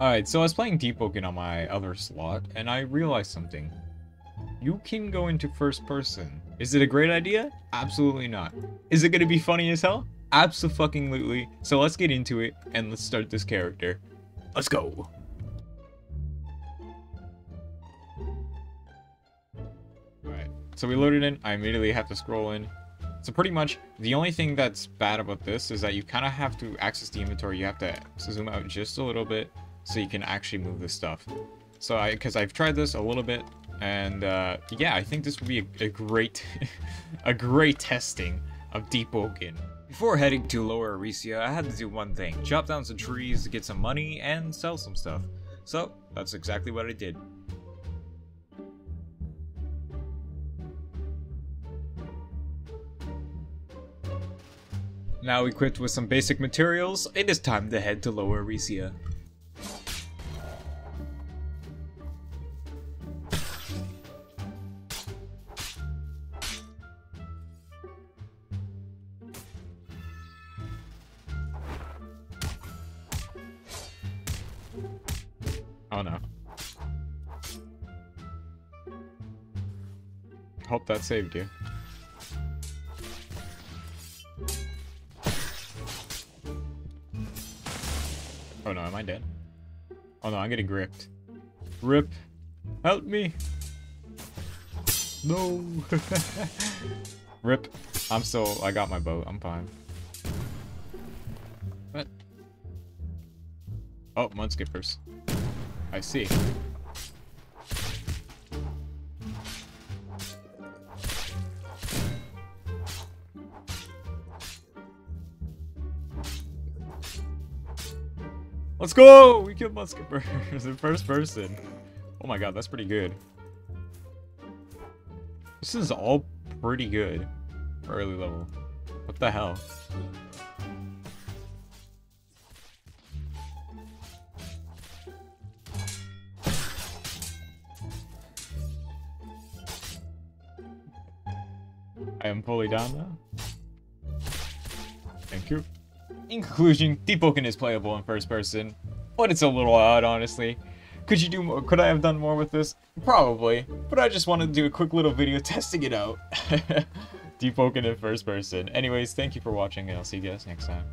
Alright, so I was playing Deepwoken on my other slot, and I realized something. You can go into first person. Is it a great idea? Absolutely not. Is it going to be funny as hell? Abso-fucking-lutely. So let's get into it, and let's start this character. Let's go! Alright, so we loaded in. I immediately have to scroll in. So pretty much, the only thing that's bad about this is that you kind of have to access the inventory. You have to zoom out just a little bit, so you can actually move this stuff. So because I've tried this a little bit, and yeah, I think this would be a great testing of Deepwoken. Before heading to Lower Erisia, I had to do one thing: chop down some trees to get some money and sell some stuff. So that's exactly what I did. Now equipped with some basic materials, it is time to head to Lower Erisia. Oh no. Hope that saved you. Oh no, am I dead? Oh no, I'm getting gripped. Rip. Help me. No. Rip. I got my boat. I'm fine. What? Oh, mud skippers. I see. Let's go! We killed mud skippers in first person. Oh my god, that's pretty good. This is all pretty good for early level. What the hell? I am fully down now. Thank you. In conclusion, Deepwoken is playable in first person, but it's a little odd, honestly. Could I have done more with this? Probably, but I just wanted to do a quick little video testing it out. Deepwoken in first person. Anyways, thank you for watching, and I'll see you guys next time.